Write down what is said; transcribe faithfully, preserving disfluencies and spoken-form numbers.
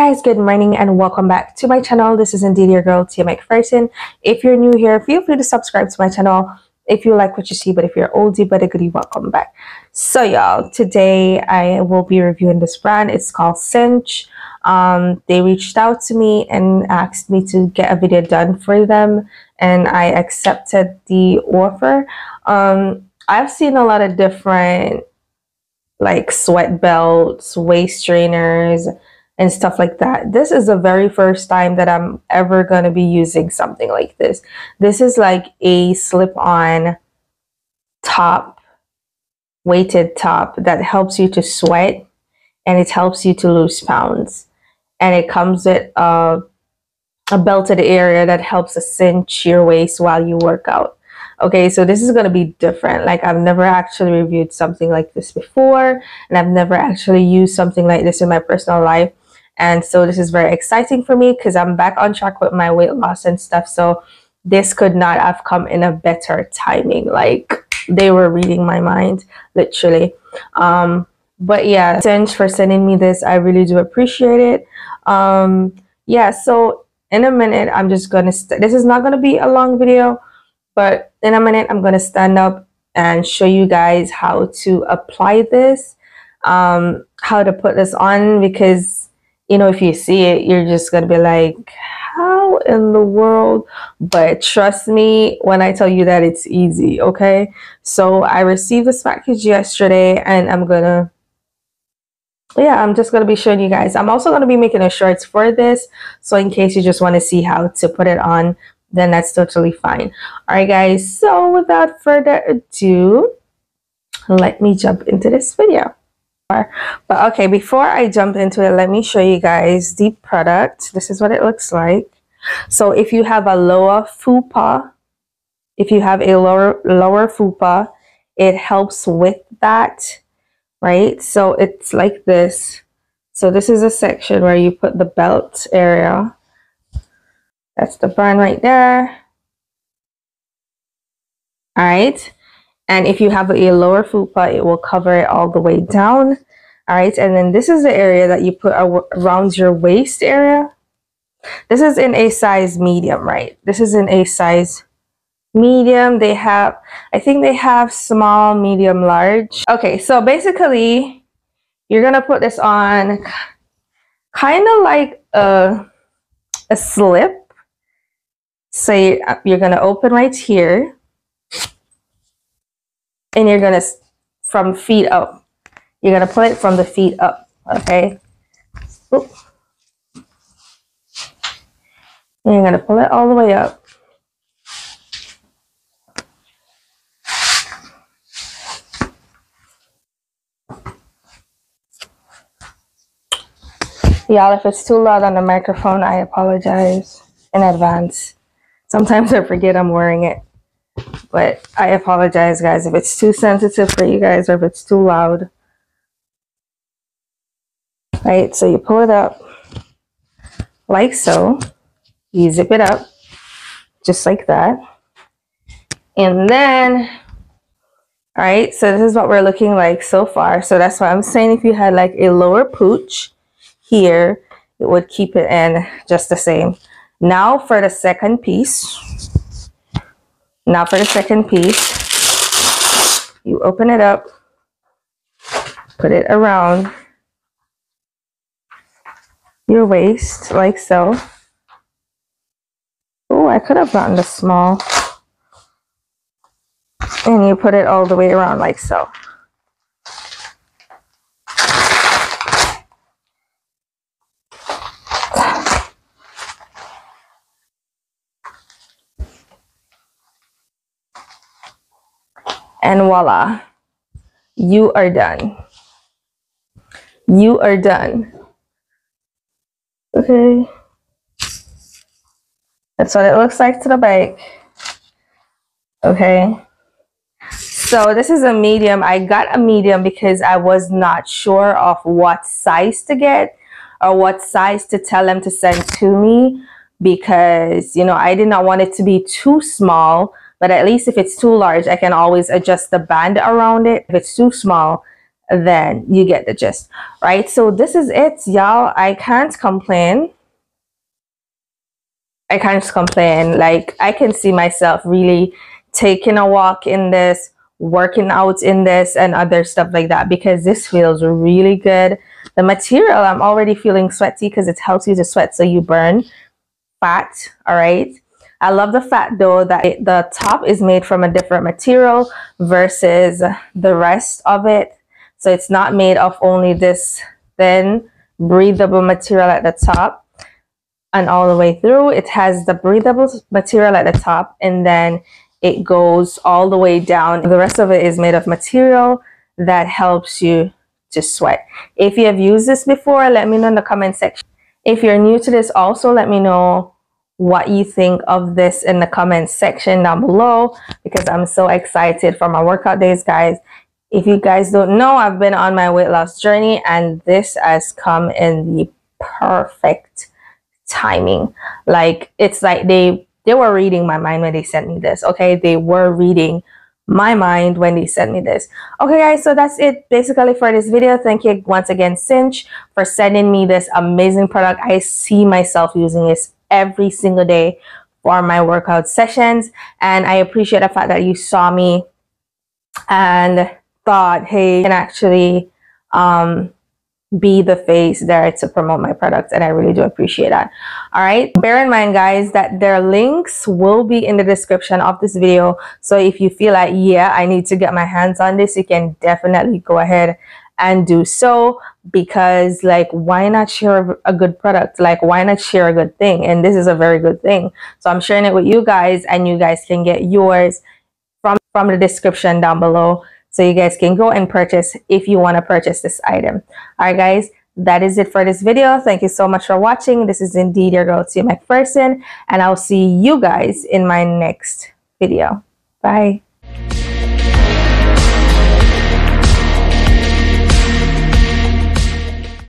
Hi guys, good morning and welcome back to my channel. This is indeed your girl Tia McPherson. If you're new here, feel free to subscribe to my channel if you like what you see, but if you're oldie but a goodie, welcome back. So y'all, today I will be reviewing this brand. It's called XINCHME. Um they reached out to me and asked me to get a video done for them, and I accepted the offer. um I've seen a lot of different like sweat belts, waist trainers and stuff like that. This is the very first time that I'm ever going to be using something like this. This is like a slip-on top, weighted top that helps you to sweat and it helps you to lose pounds. And it comes with uh, a belted area that helps to cinch your waist while you work out. Okay, so this is going to be different. Like, I've never actually reviewed something like this before, and I've never actually used something like this in my personal life. And so this is very exciting for me because I'm back on track with my weight loss and stuff. So this could not have come in a better timing. Like, they were reading my mind, literally. Um, but yeah, thanks for sending me this. I really do appreciate it. Um, yeah, so in a minute, I'm just going to... This is not going to be a long video, but in a minute, I'm going to stand up and show you guys how to apply this, um, how to put this on, because... you know, if you see it, you're just gonna be like, how in the world? But trust me when I tell you that it's easy, okay? So I received this package yesterday, and I'm gonna, yeah, I'm just gonna be showing you guys. I'm also gonna be making a shorts for this, so in case you just want to see how to put it on, then that's totally fine. All right guys, so without further ado, let me jump into this video. But okay, before I jump into it, let me show you guys the product. This is what it looks like. So if you have a lower fupa, if you have a lower lower fupa, it helps with that, right? So it's like this. So this is a section where you put the belt area. That's the brand right there. All right. And if you have a lower fupa, it will cover it all the way down. All right. And then this is the area that you put around your waist area. This is in a size medium, right? This is in a size medium. They have, I think they have small, medium, large. Okay. So basically, you're going to put this on kind of like a, a slip. So you're going to open right here. And you're gonna, from feet up, you're gonna put it from the feet up, okay? Oop. And you're gonna pull it all the way up. Y'all, if it's too loud on the microphone, I apologize in advance. Sometimes I forget I'm wearing it. But I apologize, guys, if it's too sensitive for you guys or if it's too loud. Right, so you pull it up like so. You zip it up just like that. And then, all right, so this is what we're looking like so far. So that's why I'm saying if you had like a lower pooch here, it would keep it in just the same. Now for the second piece. Now for the second piece, you open it up, put it around your waist like so. Oh, I could have gotten the small. And you put it all the way around like so. And voila, you are done. You are done. Okay. That's what it looks like to the back. Okay. So this is a medium. I got a medium because I was not sure of what size to get or what size to tell them to send to me because, you know, I did not want it to be too small. But at least if it's too large, I can always adjust the band around it. If it's too small, then you get the gist, right? So this is it, y'all. I can't complain. I can't complain. Like, I can see myself really taking a walk in this, working out in this, and other stuff like that, because this feels really good. The material, I'm already feeling sweaty because it helps you to sweat so you burn fat. All right, I love the fact though that it, the top is made from a different material versus the rest of it, so it's not made of only this thin breathable material at the top and all the way through. It has the breathable material at the top, and then it goes all the way down. The rest of it is made of material that helps you to sweat. If you have used this before, let me know in the comment section. If you're new to this, also let me know what you think of this in the comment section down below, because I'm so excited for my workout days, guys. If you guys don't know, I've been on my weight loss journey, and this has come in the perfect timing. Like, it's like they They were reading my mind when they sent me this, okay? They were reading my mind when they sent me this. Okay, guys, so that's it basically for this video. Thank you once again, Cinch, for sending me this amazing product. I see myself using this every single day for my workout sessions, and I appreciate the fact that you saw me and thought, hey, I can actually um, be the face there to promote my products, and I really do appreciate that. All right, bear in mind, guys, that their links will be in the description of this video, so if you feel like, yeah, I need to get my hands on this, you can definitely go ahead and do so, because like, why not share a good product? Like, why not share a good thing? And this is a very good thing, so I'm sharing it with you guys, and you guys can get yours from from the description down below. So you guys can go and purchase if you want to purchase this item. All right, guys, that is it for this video. Thank you so much for watching. This is indeed your girl, Tia McPherson, and I'll see you guys in my next video. Bye.